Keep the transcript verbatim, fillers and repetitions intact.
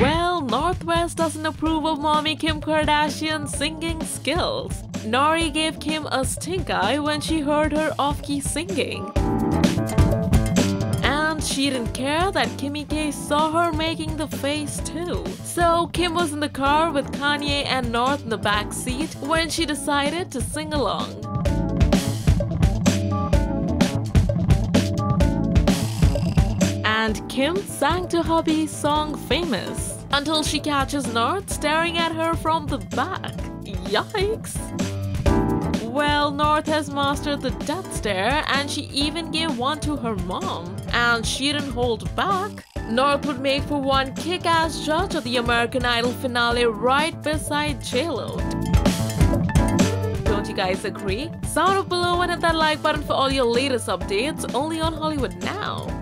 Well, North West doesn't approve of mommy Kim Kardashian's singing skills. Nori gave Kim a stink eye when she heard her off-key singing. And she didn't care that Kimmy K saw her making the face too. So Kim was in the car with Kanye and North in the back seat when she decided to sing along. And Kim sang to hubby's song Famous until she catches North staring at her from the back. Yikes! Well, North has mastered the death stare and she even gave one to her mom. And she didn't hold back. North would make for one kick-ass judge of the American Idol finale right beside J Lo. Don't you guys agree? Sound off below and hit that like button for all your latest updates only on Hollywood Now.